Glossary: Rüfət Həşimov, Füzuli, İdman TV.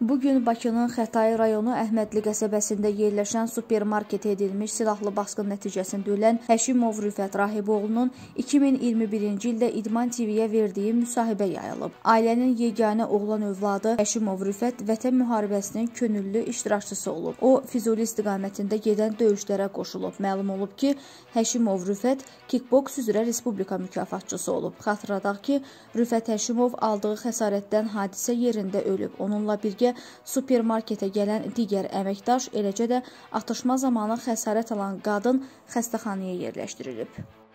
Bugün Bakının Xətai rayonu Əhmədli qəsəbəsində yerləşən supermarket edilmiş silahlı basqın nəticəsində ölən Həşimov Rüfət Rahiboğlunun 2021-ci ildə İdman TV-yə verdiyi müsahibə yayılıb. Ailənin yeganə oğlan övladı Həşimov Rüfət Vətən müharibəsinin könüllü iştirakçısı olub. O, Füzuli istiqamətində gedən döyüşlərə qoşulub. Məlum olub ki, Həşimov Rüfət kickboks üzrə Respublika mükafatçısı olub. Xatırladaq ki, Rüfət Həşimov aldığı xəsarətdən hadisə yerində ölüb. Onunla birgə supermarketə gələn digər əməkdaş, eləcə də atışma zamanı xəsarət alan qadın xəstəxanaya yerləşdirilib.